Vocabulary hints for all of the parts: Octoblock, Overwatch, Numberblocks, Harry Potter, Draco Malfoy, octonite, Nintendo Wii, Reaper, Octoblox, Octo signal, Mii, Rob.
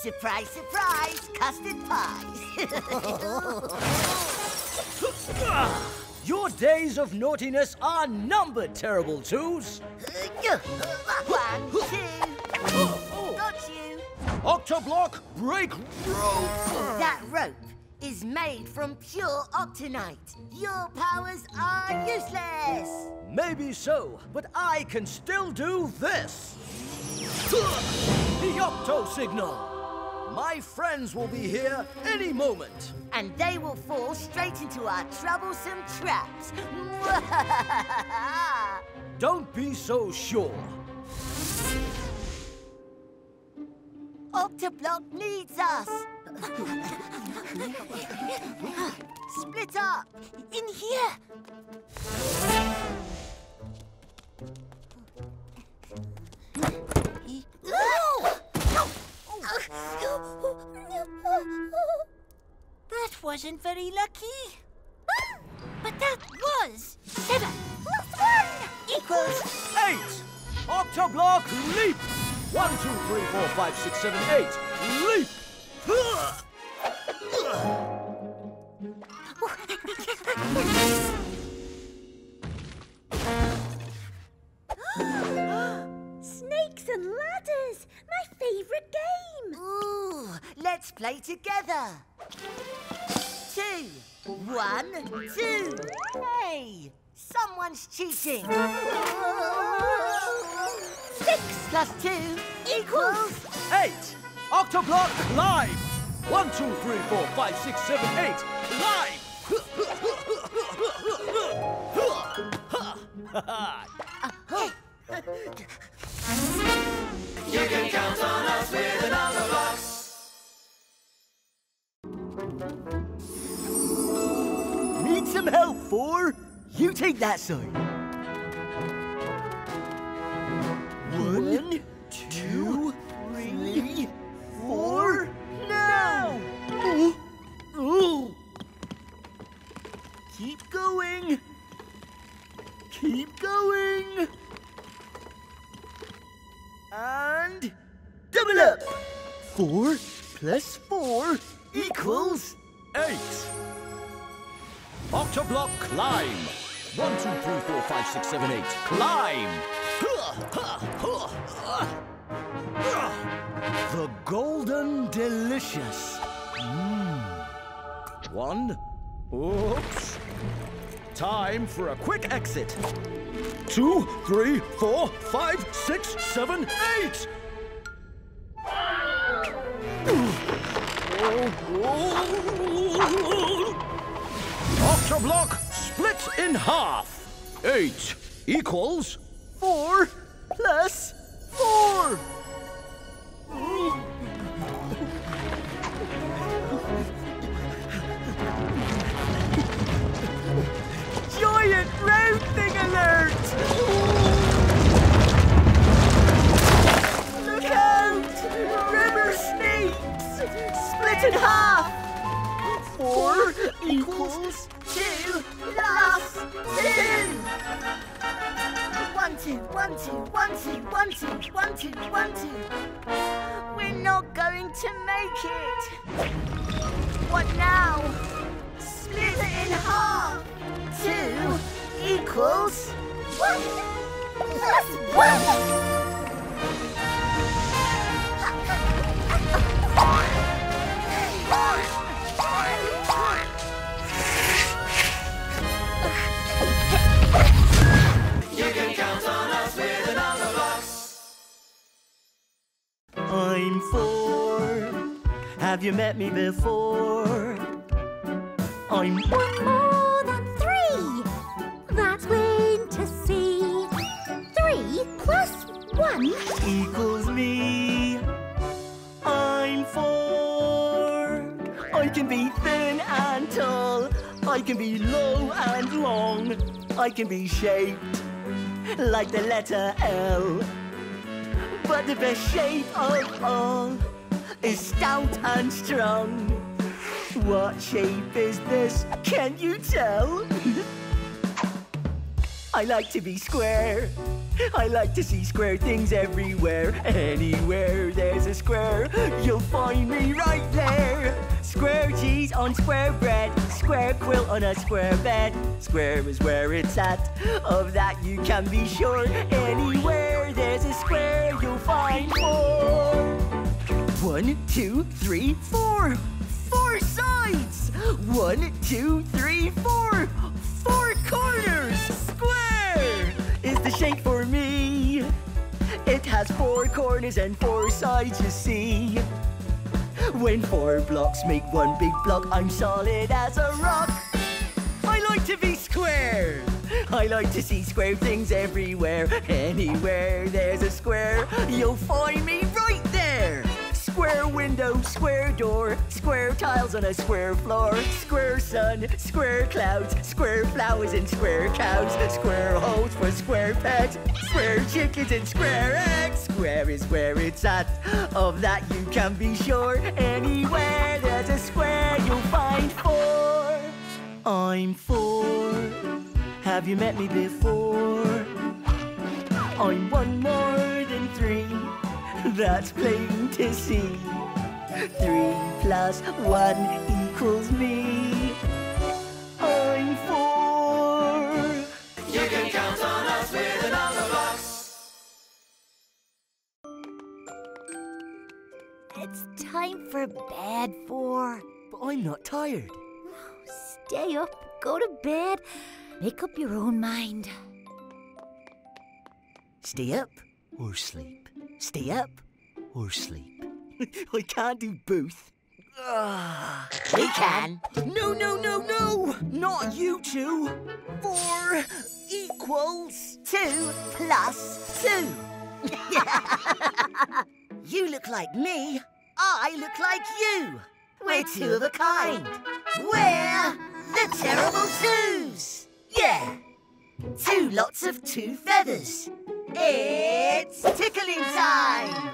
Surprise, surprise, custard pies. Your days of naughtiness are numbered, Terrible Twos. 1, 2. Got you. Octoblock, break rope. That rope is made from pure octonite. Your powers are useless. Maybe so, but I can still do this. The Octo signal. My friends will be here any moment. And they will fall straight into our troublesome traps. Don't be so sure. Octoblock needs us. Split up. In here. That wasn't very lucky. But that was 7 plus 1 equals 8. Octoblock leap. 1, 2, 3, 4, 5, 6, 7, 8. Leap. Snakes and ladders, my favorite game. Ooh, let's play together. 2, 1, 2. Hey, someone's cheating. 6 plus 2 equals 8. Octoblock live. 1, 2, 3, 4, 5, 6, 7, 8. Live. You can count on us with an Octoblox. Need some help, 4? You take that side. 1, 2, 3, 4. No! Ooh. Keep going. Keep going. And double up. 4 plus 4 equals 8. Octoblock climb. 1, 2, 3, 4, 5, 6, 7, 8. Climb. The golden delicious. 1. Oops. Time for a quick exit. 2, 3, 4, 5, 6, 7, 8. Octoblock splits in half. 8 equals 4 plus 4. Giant round thing alert! Look out! Rubber snakes! Split in half! 4 equals 2 plus 2. 1, 2, 1, 2, 1, 2, 1, 2, 1, 2, 1, 2. We're not going to make it. What now? Split it in half. 2 equals 1 plus 1. You can count on us with an Octoblox. I'm 4. Have you met me before? I'm 1 more. Equals me. I'm 4. I can be thin and tall. I can be low and long. I can be shaped like the letter L. But the best shape of all is stout and strong. What shape is this? Can you tell? I like to be square. I like to see square things everywhere. Anywhere there's a square, you'll find on square bread, square quilt on a square bed. Square is where it's at, of that you can be sure. Anywhere there's a square, you'll find four. 1, 2, 3, 4. 4 sides. 1, 2, 3, 4. 4 corners. Square is the shape for me. It has 4 corners and 4 sides, you see. When 4 blocks make 1 big block, I'm solid as a rock. I like to be square. I like to see square things everywhere. Anywhere there's a square, you'll find me right there. Square window, square door, square tiles on a square floor, square sun, square clouds, square flowers and square cows, square holes for square pets, square chickens and square eggs. Square is where it's at, of that you can be sure. Anywhere there's a square, you'll find 4. I'm 4. Have you met me before? I'm 1 more than 3. That's plain to see. 3 plus 1 equals me. I'm 4. You can count on us with an Octoblox. It's time for bed, 4. But I'm not tired. Oh, stay up, go to bed, make up your own mind. Stay up or sleep. Stay up or sleep. I can't do both. We can. No, no, no, no! Not you two. 4 equals 2 plus 2. You look like me. I look like you. We're two of a kind. We're the terrible twos. Yeah. 2 lots of 2 feathers. It's tickling time!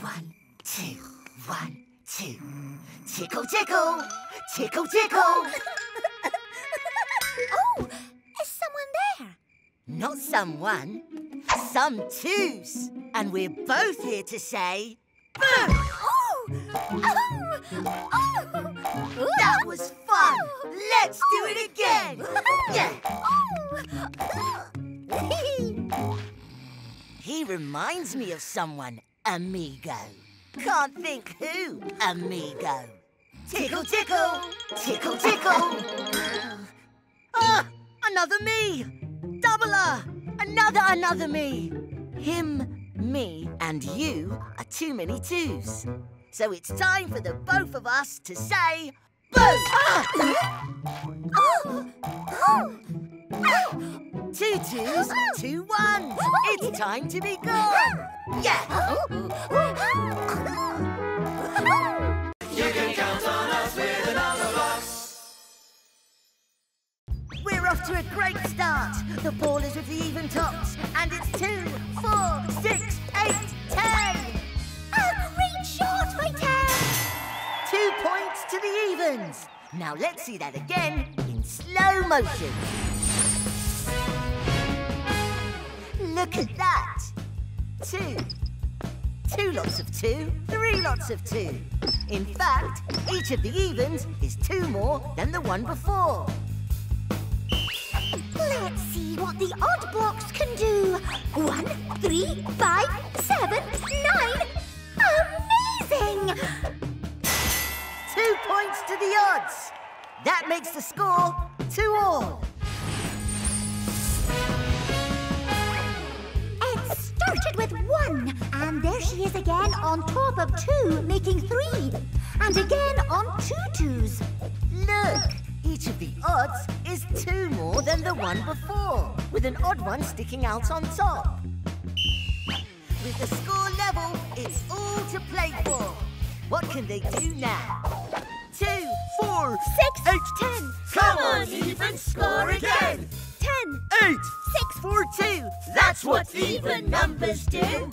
1, 2, 1, 2. Tickle, tickle! Tickle, tickle! Oh! Is someone there? Not someone. Some twos. And we're both here to say... Boo! Oh! Oh! Oh! That was fun! Let's do it again! Yeah. Oh. He reminds me of someone, amigo. Can't think who, amigo. Tickle, tickle! Tickle, tickle! Ah! Another me! Doubler! Another me! Him, me, and you are too many twos. So it's time for the both of us to say... Boo! Oh. Oh. Oh. 2 twos, 2 ones. It's time to be gone. Yeah. You can count on us with an Octoblox. We're off to a great start. The ball is with the even tops, and it's 2, 4, 6, 8, 10. A great shot, my 10. 2 points to the evens. Now let's see that again in slow motion. Look at that. 2, 2 lots of 2, 3 lots of 2. In fact, each of the evens is 2 more than the one before. Let's see what the odd blocks can do. 1, 3, 5, 7, 9. Amazing! 2 points to the odds. That makes the score 2 all. It started with 1, and there she is again on top of 2, making 3, and again on 2 twos. Look, each of the odds is 2 more than the one before, with an odd one sticking out on top. With the score level, it's all to play for. What can they do now? 2, 4, 6, 8, 10. Come on, even, score again. 10, 8, 6, 4, 2. That's what even numbers do. 1, 3,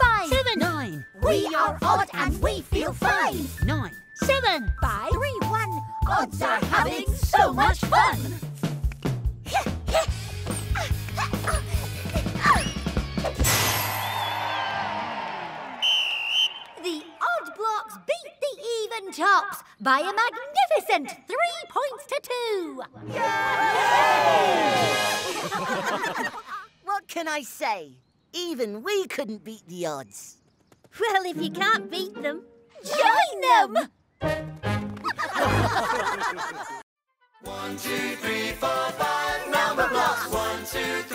5, 7, 9. We are odd and we feel fine. 9, 7, 5, 3, 1. Odds are having so much fun. by a magnificent 3 points to 2. Yay! What can I say? Even we couldn't beat the odds. Well, if you can't beat them, join them! 1, 2, 3, 4, 5, number blocks. 1,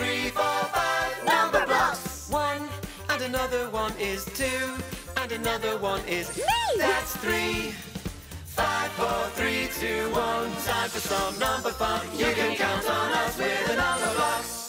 2, 3, 4, 5, number blocks. 1 and another 1 is 2, and another 1 is me. That's 3. 5, 4, 3, 2, 1. Time for some number fun. You can count on us with a number blocks.